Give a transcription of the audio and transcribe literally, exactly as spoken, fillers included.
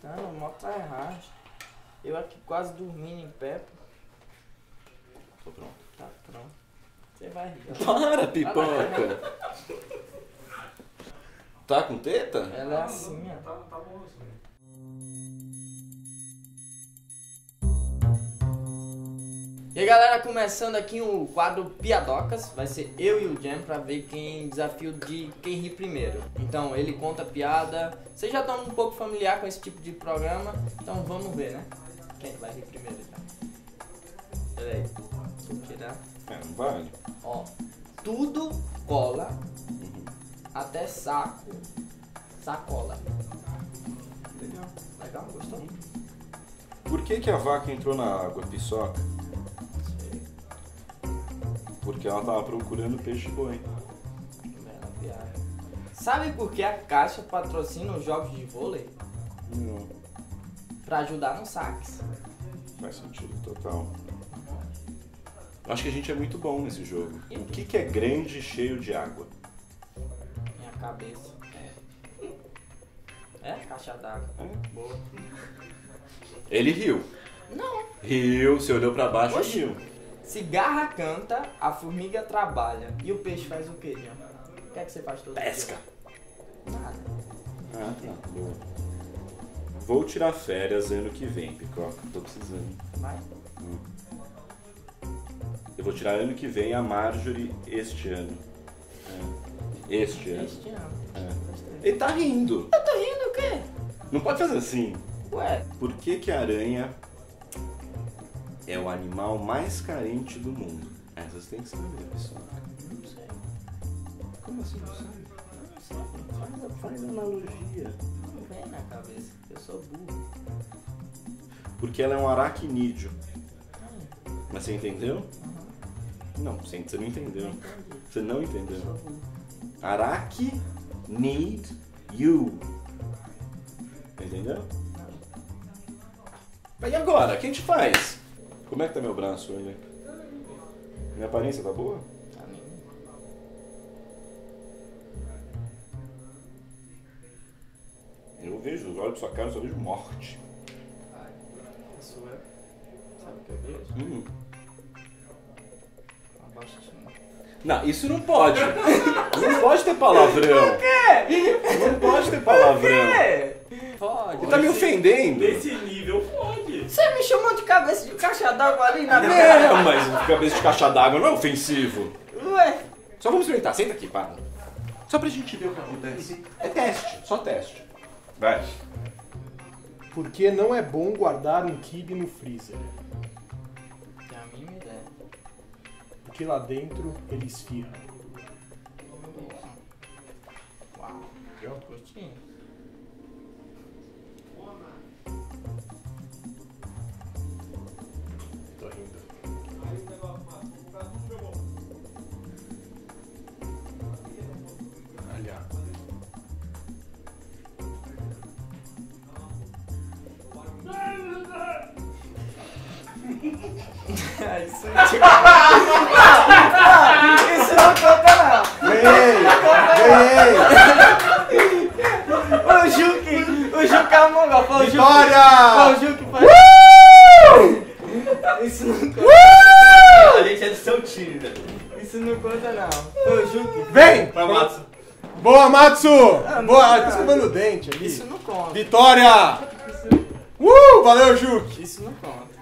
Tá, não, o moto tá errado. Eu aqui quase dormindo em pé. Tô pronto. Tá pronto. Você vai rir. Para, pipoca! Tá com teta? Ela é assim, ó. Tá, tá bom assim. E aí, galera, começando aqui o quadro Piadocas, vai ser eu e o Jam pra ver quem desafio de quem ri primeiro. Então, ele conta piada, vocês já estão um pouco familiar com esse tipo de programa, então vamos ver, né? Quem vai rir primeiro? Pera aí, vou tirar. É, não vale. Ó, tudo cola, uhum. Até saco, sacola. Legal. Legal, gostou? Por que que a vaca entrou na água, Piçoca? Porque ela tava procurando peixe boi. Bela piada. Sabe por que a Caixa patrocina os jogos de vôlei? Não. Pra ajudar nos saques. Faz sentido total. Acho que a gente é muito bom nesse jogo. E o que, que é grande e cheio de água? Minha cabeça. É? É? Caixa d'água. É? Boa. Ele riu. Não. Riu, você olhou pra baixo e riu. Cigarra canta, a formiga trabalha. E o peixe faz o quê, Jam? O que é que você faz todo dia? Pesca! Nada. Ah, tá. Boa. Vou tirar férias ano que vem, Picoca. Tô precisando. Vai? Hum. Eu vou tirar ano que vem a Marjorie este ano. É. Este ano. Este ano. É. Ele tá rindo. Eu tô rindo o quê? Não pode fazer assim. Ué? Por que que a aranha... é o animal mais carente do mundo. Essas tem que saber, pessoal. Não sei. Como assim não sabe? Não sei. Faz, faz analogia. Não vem na cabeça. Eu sou burro. Porque ela é um aracnídeo. Ah. Mas você entendeu? Uhum. Não, você não entendeu. Não você não entendeu. Araqui need you. Entendeu? Não. E agora? O que a gente faz? Como é que tá meu braço hoje? Minha aparência tá boa? Tá linda. Eu vejo, olho pra sua cara, eu só vejo morte. Ai, a sua. Sabe o que eu vejo? Hum. Abaixa isso não. Não, isso não pode. Não pode ter palavrão. Por quê? Não pode ter palavrão. Pode. Você tá me ofendendo? Nesse nível pode. Você me chamou de cabeça de caixa d'água ali na beira. É, mas cabeça de caixa d'água não é ofensivo. Ué. Só vamos experimentar. Senta aqui, para. Só pra gente ver o que acontece. É teste, só teste. Vai. Por que não é bom guardar um quibe no freezer? É a minha ideia. Porque lá dentro ele esfirra. Uau. Eu curti. É isso aí. Isso não conta, não. Ganhei! Ganhei! O Juki! O Juki é o mongol! Foi o Juki! Foi o Isso não conta! A gente é do seu time, velho! Isso não conta, não! Foi o Juki! Vem! Foi o Matsu! Boa, Matsu! Ah, boa! Tá escovando o dente ali! Isso não conta! Vitória! Isso... Uh! Valeu, Juki! Isso não conta!